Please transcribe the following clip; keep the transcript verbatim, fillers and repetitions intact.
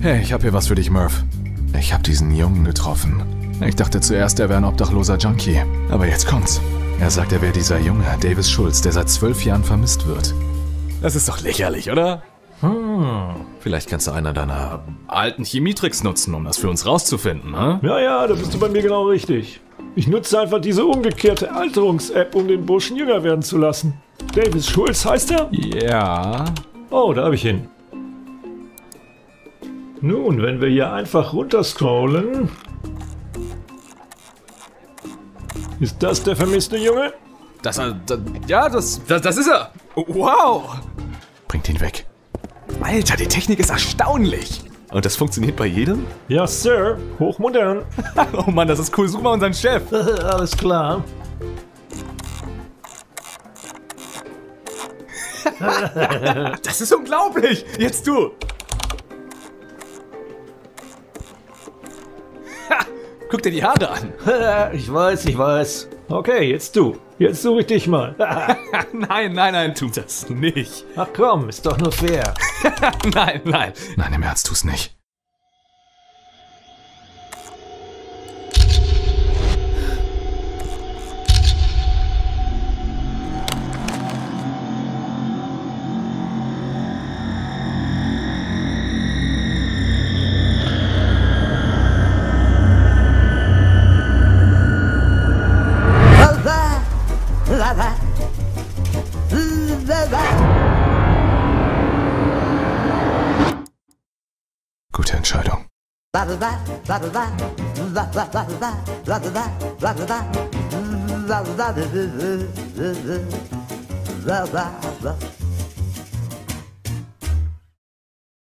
Hey, ich hab hier was für dich, Murph. Ich hab diesen Jungen getroffen. Ich dachte zuerst, er wäre ein obdachloser Junkie. Aber jetzt kommt's. Er sagt, er wäre dieser Junge, Davis Schulz, der seit zwölf Jahren vermisst wird. Das ist doch lächerlich, oder? Hm. Vielleicht kannst du einer deiner alten Chemietricks nutzen, um das für uns rauszufinden, ne? Ja, ja, da bist du bei mir genau richtig. Ich nutze einfach diese umgekehrte Alterungs-App, um den Burschen jünger werden zu lassen. Davis Schulz heißt er? Ja. Oh, da habe ich ihn. Nun, wenn wir hier einfach runterscrollen... Ist das der vermisste Junge? Das, das ja, das, das, das ist er. Wow! Bringt ihn weg. Alter, die Technik ist erstaunlich. Und das funktioniert bei jedem? Ja, Sir. Hochmodern. Oh Mann, das ist cool. Such mal unseren Chef. Alles klar. Das ist unglaublich. Jetzt du. Guck dir die Haare an. Ich weiß, ich weiß. Okay, jetzt du. Jetzt suche ich dich mal. Nein, nein, nein, tu das nicht. Ach komm, ist doch nur fair. Nein, nein. Nein, im Ernst, tu's nicht. Gute Entscheidung.